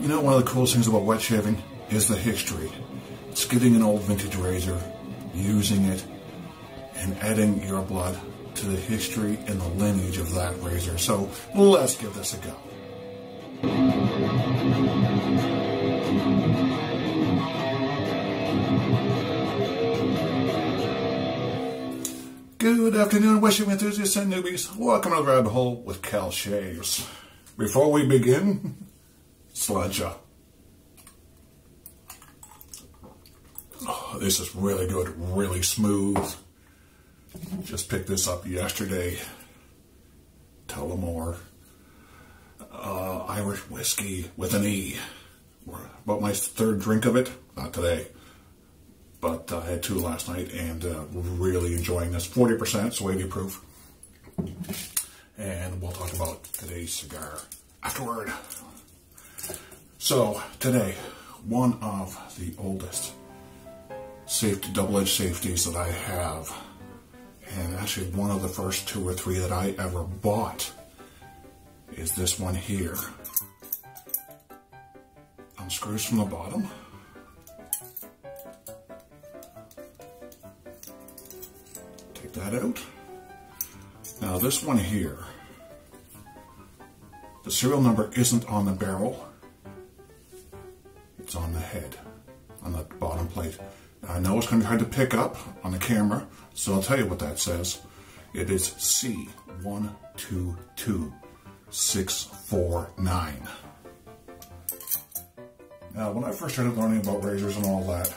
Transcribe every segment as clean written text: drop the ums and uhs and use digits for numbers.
You know, one of the coolest things about wet shaving is the history. It's getting an old vintage razor, using it, and adding your blood to the history and the lineage of that razor. So let's give this a go. Good afternoon, wishing enthusiasts and newbies. Welcome to the Rabbit Hole with Kal Shaves. Before we begin, sludge up. Oh, this is really good, really smooth. Just picked this up yesterday. Tullamore. Irish whiskey with an E. About my third drink of it, not today. But I had two last night, and really enjoying this. 40%, so 80 proof. And we'll talk about today's cigar afterward. So, today, one of the oldest safety, double-edged safeties that I have. And actually one of the first two or three that I ever bought is this one here. Unscrews from the bottom. That out. Now this one here, the serial number isn't on the barrel, it's on the head, on the bottom plate. Now, I know it's going to be hard to pick up on the camera, so I'll tell you what that says. It is C122649. Now when I first started learning about razors and all that,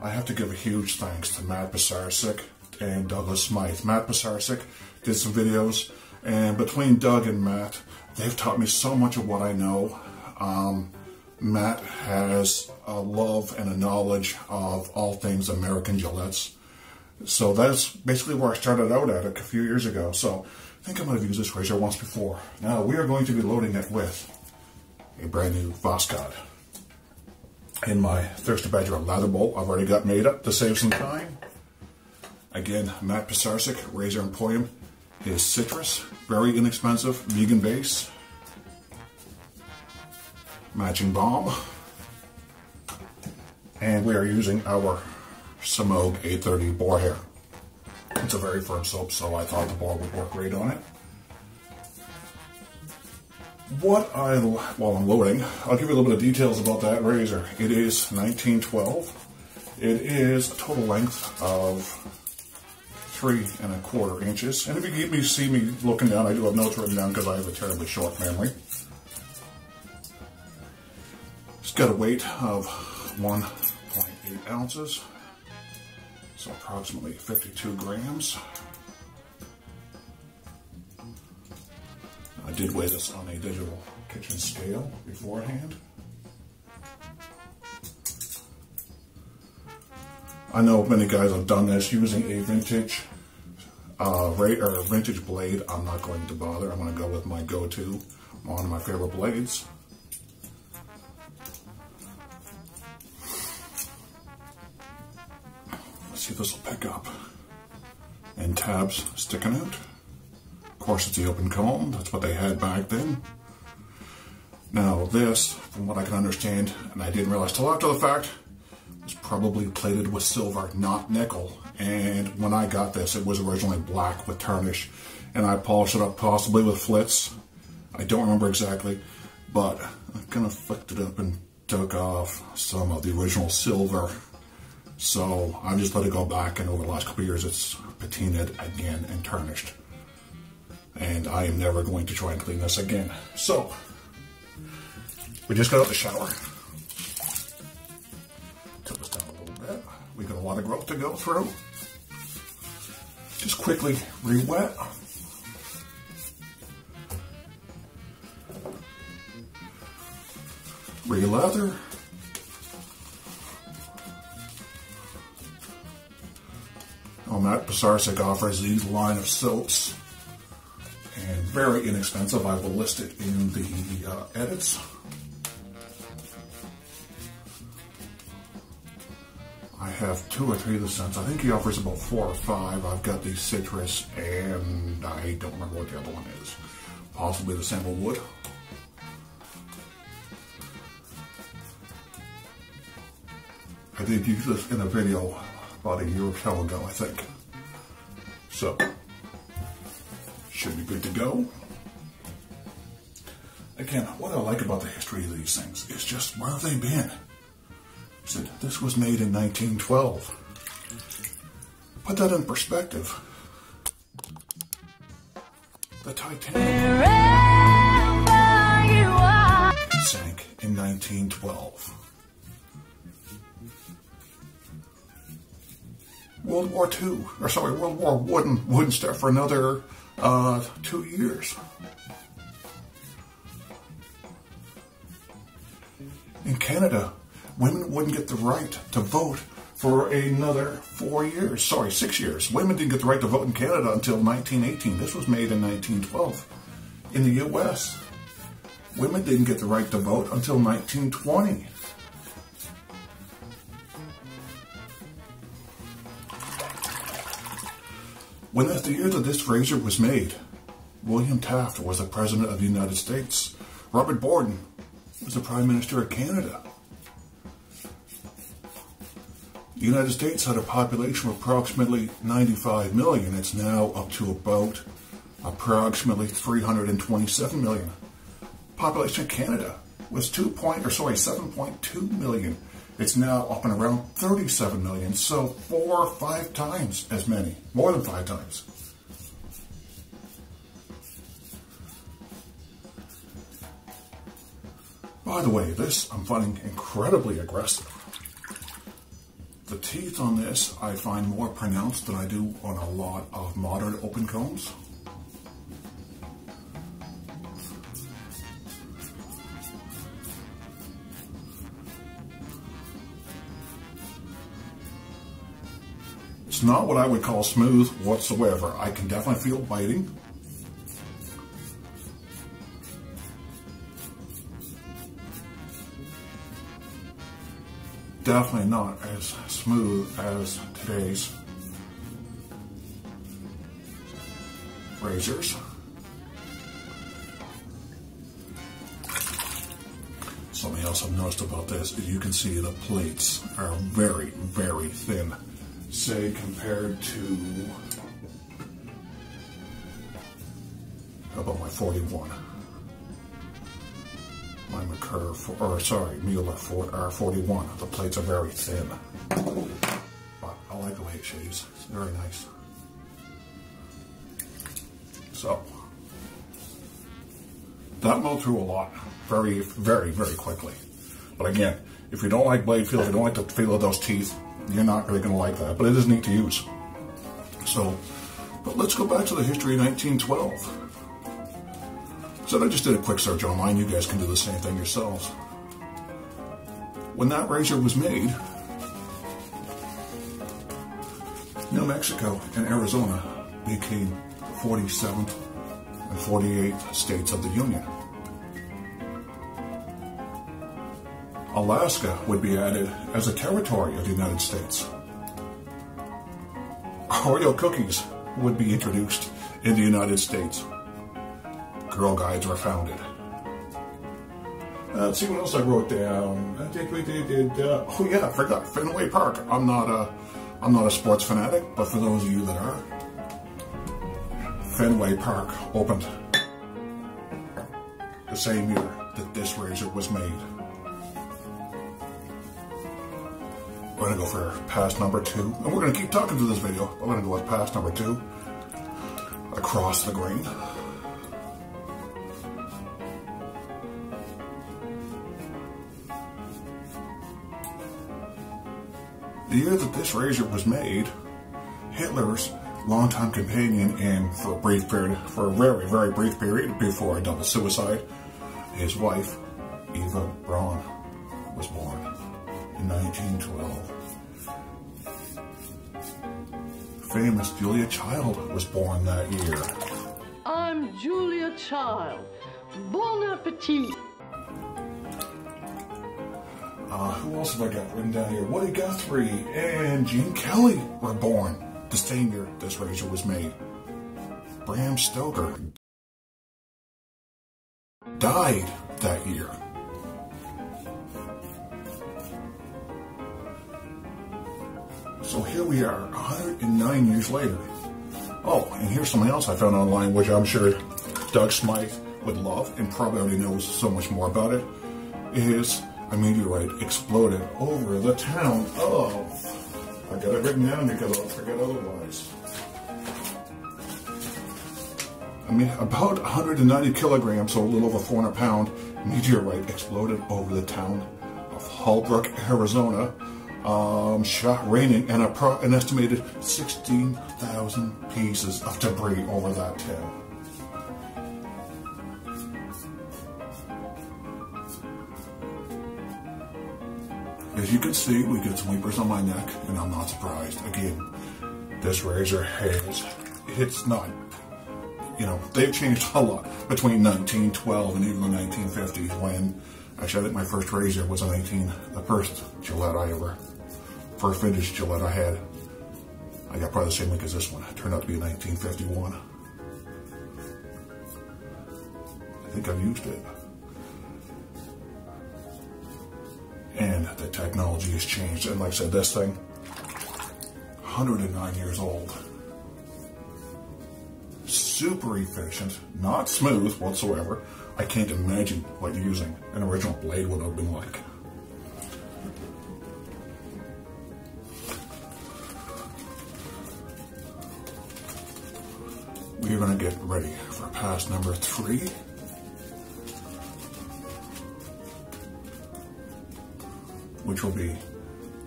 I have to give a huge thanks to Matt Pisarcik and Douglas Smythe. Matt Pisarcik did some videos, and between Doug and Matt, they've taught me so much of what I know. Matt has a love and a knowledge of all things American Gillettes. So that's basically where I started out at it a few years ago. So I think I might have used this razor once before. Now we are going to be loading it with a brand new Voskhod. In my Thirsty Badger lather bowl, I've already got made up to save some time. Again, Matt Pisarcik, Razor Emporium, his citrus, very inexpensive, vegan base, matching balm, and we are using our Semogue 830 boar hair. It's a very firm soap, so I thought the boar would work great on it. While I'm loading, I'll give you a little bit of details about that razor. It is 1912. It is a total length of 3¼ inches. And if you see me looking down, I do have notes written down because I have a terribly short memory. It's got a weight of 1.8 ounces, so approximately 52 grams. I did weigh this on a digital kitchen scale beforehand. I know many guys have done this using a vintage vintage blade. I'm not going to bother. I'm going to go with my go-to, one of my favorite blades. Let's see if this will pick up. And tabs sticking out. Of course, it's the open comb. That's what they had back then. Now this, from what I can understand, and I didn't realize till after the fact, it's probably plated with silver, not nickel. And when I got this, it was originally black with tarnish, and I polished it up possibly with Flitz. I don't remember exactly, but I kind of flicked it up and took off some of the original silver. So I just let it go back, and over the last couple of years, it's patinaed again and tarnished. And I am never going to try and clean this again. So, we just got out of the shower. We got a lot of growth to go through. Just quickly re-wet. Re-lather. Oh, Matt Pisarcik offers these line of soaps. And very inexpensive. I will list it in the edits. Have 2 or 3 of the scents. I think he offers about 4 or 5. I've got the citrus, and I don't remember what the other one is. Possibly the sandalwood. I did use this in a video about a year or so ago, I think. So, should be good to go. Again, what I like about the history of these things is just where have they been? So this was made in 1912. Put that in perspective. The Titanic sank in 1912. World War One wouldn't start for another 2 years. In Canada, women wouldn't get the right to vote for another 4 years. Sorry, 6 years. Women didn't get the right to vote in Canada until 1918. This was made in 1912. In the U.S., women didn't get the right to vote until 1920. When at the year that this razor was made, William Taft was the President of the United States. Robert Borden was the Prime Minister of Canada. The United States had a population of approximately 95 million. It's now up to about approximately 327 million. Population of Canada was 7.2 million. It's now up and around 37 million, so 4 or 5 times as many, more than 5 times. By the way, this I'm finding incredibly aggressive. The teeth on this I find more pronounced than I do on a lot of modern open combs. It's not what I would call smooth whatsoever. I can definitely feel biting. Definitely not as smooth as today's razors. Something else I've noticed about this is you can see the plates are very, very thin. Say compared to about my 41. My Mueller R41. The plates are very thin. But I like the way it shaves. It's very nice. So, that mowed through a lot very, very, very quickly. But again, if you don't like blade feel, if you don't like the feel of those teeth, you're not really going to like that. But it is neat to use. So, but let's go back to the history of 1912. So I just did a quick search online. You guys can do the same thing yourselves. When that razor was made, New Mexico and Arizona became the 47th and 48th states of the Union. Alaska would be added as a territory of the United States. Oreo cookies would be introduced in the United States. Girl Guides were founded. Let's see what else I wrote down. Oh yeah, I forgot Fenway Park. I'm not a sports fanatic, but for those of you that are, Fenway Park opened the same year that this razor was made. We're gonna go for pass number 2, and we're gonna keep talking through this video. I'm gonna go with pass number 2 across the grain. The year that this razor was made, Hitler's longtime companion and for a very, very brief period before a double suicide, his wife, Eva Braun, was born in 1912. Famous Julia Child was born that year. I'm Julia Child. Bon appetit. Who else have I got written down here? Woody Guthrie and Gene Kelly were born the same year this razor was made. Bram Stoker died that year. So here we are, 109 years later. Oh, and here's something else I found online, which I'm sure Doug Smythe would love, and probably already knows so much more about it, is a meteorite exploded over the town of... I got it written down because I'll forget otherwise. I mean, about 190 kilograms, so a little over 400 pound, meteorite exploded over the town of Holbrook, Arizona. Shot raining and an estimated 16,000 pieces of debris over that town. As you can see, we get some weepers on my neck, and I'm not surprised. Again, this razor has, it's not, you know, they've changed a lot between 1912 and even the 1950s when, actually I think my first razor was a first vintage Gillette I had. I got probably the same link as this one. It turned out to be a 1951. I think I've used it. And the technology has changed. And like I said, this thing, 109 years old. Super efficient, not smooth whatsoever. I can't imagine what using an original blade would have been like. We're going to get ready for pass number 3. Which will be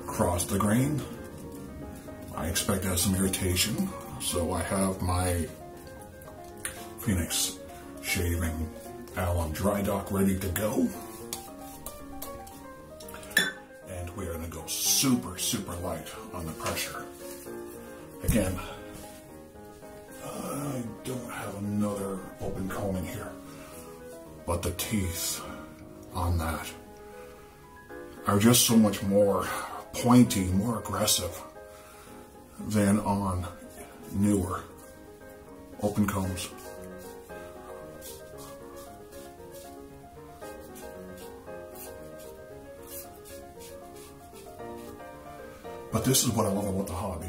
across the grain. I expect to have some irritation, so I have my Phoenix Shaving Alum Dry Dock ready to go. And we are going to go super, super light on the pressure. Again, I don't have another open comb in here, but the teeth on that are just so much more pointy, more aggressive than on newer open combs. But this is what I love about the hobby.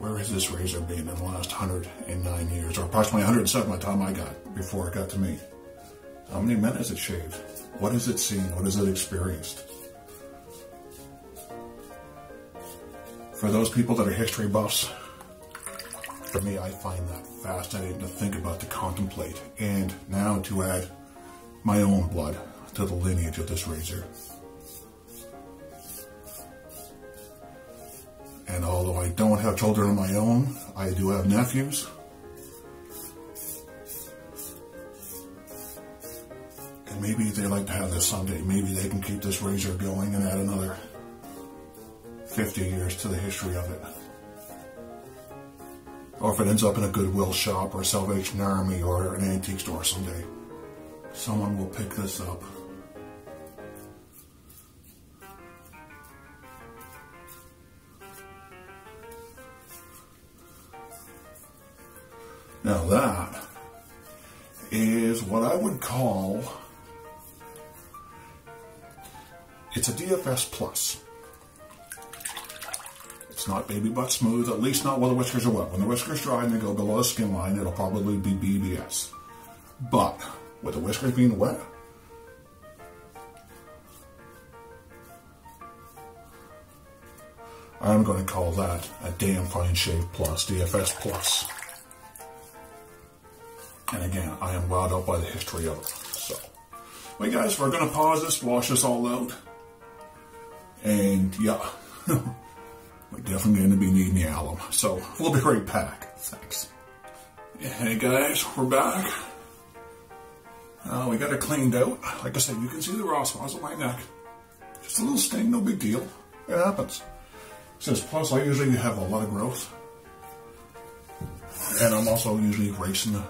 Where has this razor been in the last 109 years, or approximately 107 by the time I got, before it got to me? How many men has it shaved? What has it seen? What has it experienced? For those people that are history buffs, for me, I find that fascinating to think about, to contemplate, and now to add my own blood to the lineage of this razor. And although I don't have children of my own, I do have nephews. Maybe they like to have this someday. Maybe they can keep this razor going and add another 50 years to the history of it. Or if it ends up in a Goodwill shop or a Salvation Army or an antique store someday, someone will pick this up. Now that is what I would call... it's a DFS Plus. It's not baby butt smooth, at least not while the whiskers are wet. When the whiskers dry and they go below the skin line, it'll probably be BBS. But with the whiskers being wet, I'm going to call that a damn fine shave plus, DFS Plus. And again, I am wound up by the history of it. So, well guys, we're going to pause this, wash this all out. And yeah, we're definitely going to be needing the alum. So we'll be right back. Thanks. Yeah, hey guys, we're back. We got it cleaned out. Like I said, you can see the raw spots on my neck. Just a little stain, no big deal. It happens. Since plus I usually have a lot of growth. And I'm also usually racing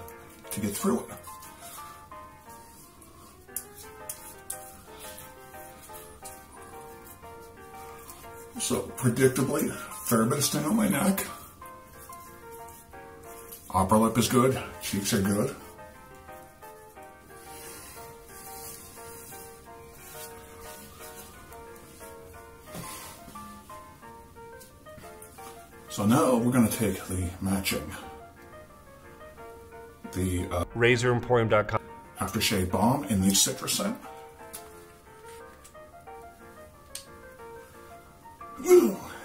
to get through it. So, predictably, fair bit of stain on my neck. Upper lip is good, cheeks are good. So now we're going to take the matching, the RazorEmporium.com aftershave balm in the citrus scent.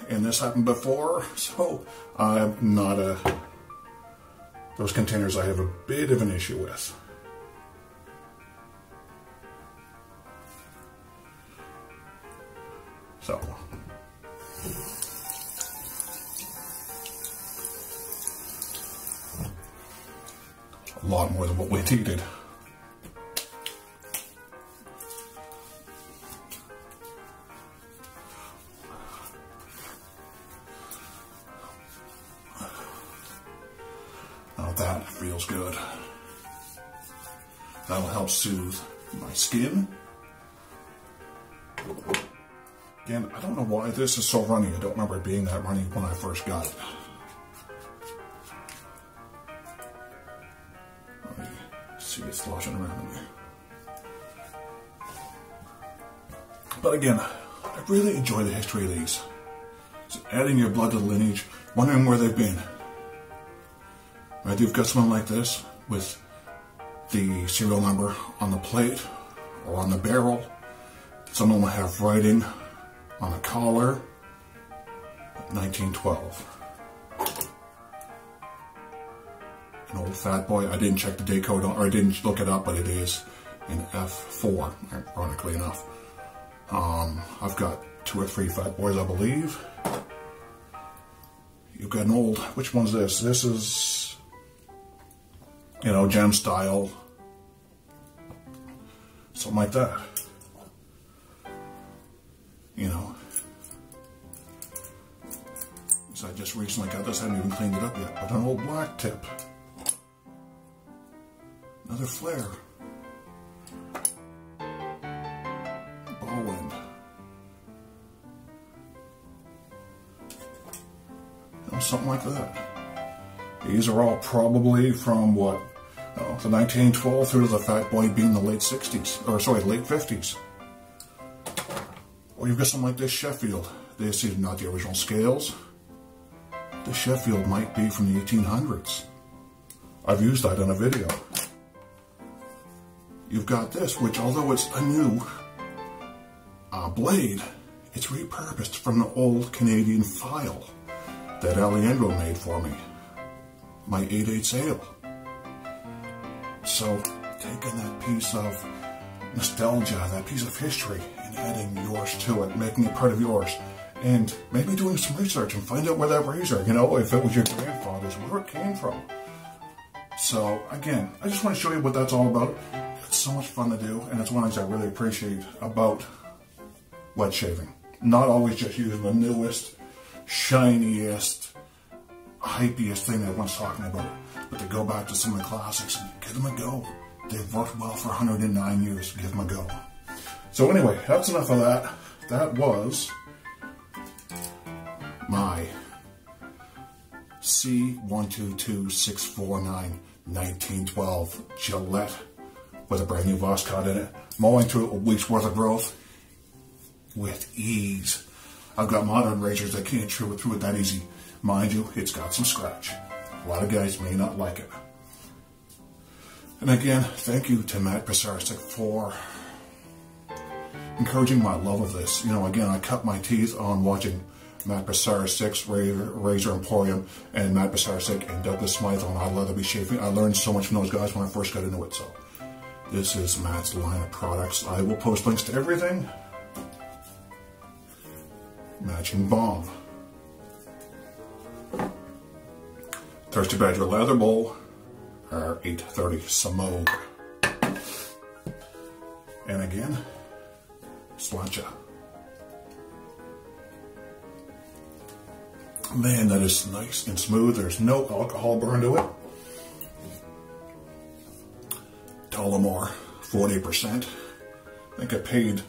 And this happened before, so I'm not a... Those containers I have a bit of an issue with. So... a lot more than what we needed. Now that feels good. That'll help soothe my skin. Again, I don't know why this is so runny. I don't remember it being that runny when I first got it. It's sloshing around me. But again, I really enjoy the history of these. It's adding your blood to the lineage, wondering where they've been. Whether you've got someone like this with the serial number on the plate or on the barrel, some of them have writing on the collar, 1912. An old fat boy. I didn't check the day code, or I didn't look it up, but it is in F4, ironically enough. I've got 2 or 3 fat boys, I believe. You've got an old, which one's this? This is, you know, gem style. Something like that. You know. So I just recently got this, I haven't even cleaned it up yet, but an old black tip. Another flare. Ball end. You know, something like that. These are all probably from what? Oh, the 1912 through to the fat boy being the late 60s. Or sorry, late 50s. Or you've got something like this Sheffield. This is not the original scales. The Sheffield might be from the 1800s. I've used that in a video. You've got this, which although it's a new blade, it's repurposed from an old Canadian file that Alejandro made for me, my 8/8 sale. So taking that piece of nostalgia, that piece of history, and adding yours to it, making it part of yours, and maybe doing some research and find out where that razor, you know, if it was your grandfather's, where it came from. So again, I just want to show you what that's all about. It's so much fun to do, and it's one of the things I really appreciate about wet shaving. Not always just using the newest, shiniest, hypiest thing that everyone's talking about, but to go back to some of the classics and give them a go. They've worked well for 109 years, give them a go. So anyway, that's enough of that. That was my C122649 1912 Gillette with a brand new Voskhod in it, mowing through a week's worth of growth with ease. I've got modern razors that can't chew it through it that easy. Mind you, it's got some scratch. A lot of guys may not like it. And again, thank you to Matt Pisarcik for encouraging my love of this. You know, again, I cut my teeth on watching Matt Pisarcik's Razor Emporium and Matt Pisarcik and Douglas Smythe on I'd Lather Be Shaving. I learned so much from those guys when I first got into it, so. This is Matt's line of products. I will post links to everything. Matching balm. Thirsty Badger Leather Bowl. Our 830 Semogue. And again, slancha. Man, that is nice and smooth. There's no alcohol burn to it. Tullamore, 40%. I think I paid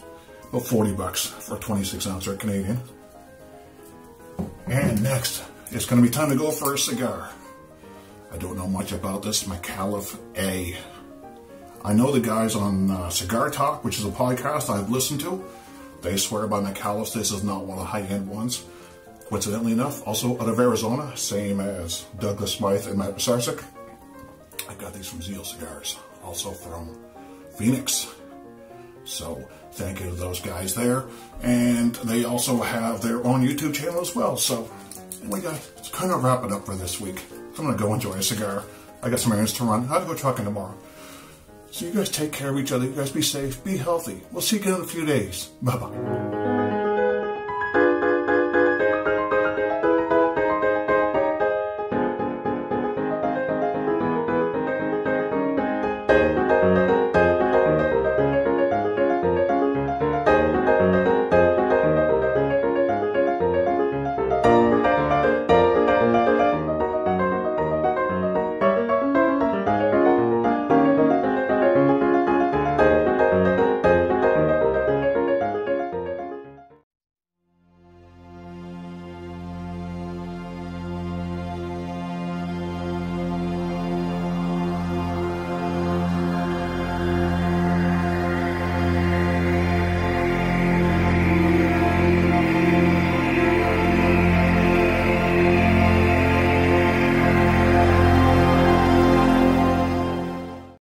about 40 bucks for a 26-ounce Canadian. And next, it's going to be time to go for a cigar. I don't know much about this McAuliffe A. I know the guys on Cigar Talk, which is a podcast I've listened to. They swear by McAuliffe's. This is not one of the high-end ones. Coincidentally enough, also out of Arizona, same as Douglas Smythe and Matt Pisarcik. I got these from Zeal Cigars, also from Phoenix. So thank you to those guys there. And they also have their own YouTube channel as well. So anyway, guys, let's kind of wrap it up for this week. I'm going to go enjoy a cigar. I got some errands to run. I have to go trucking tomorrow. So you guys take care of each other. You guys be safe. Be healthy. We'll see you again in a few days. Bye-bye.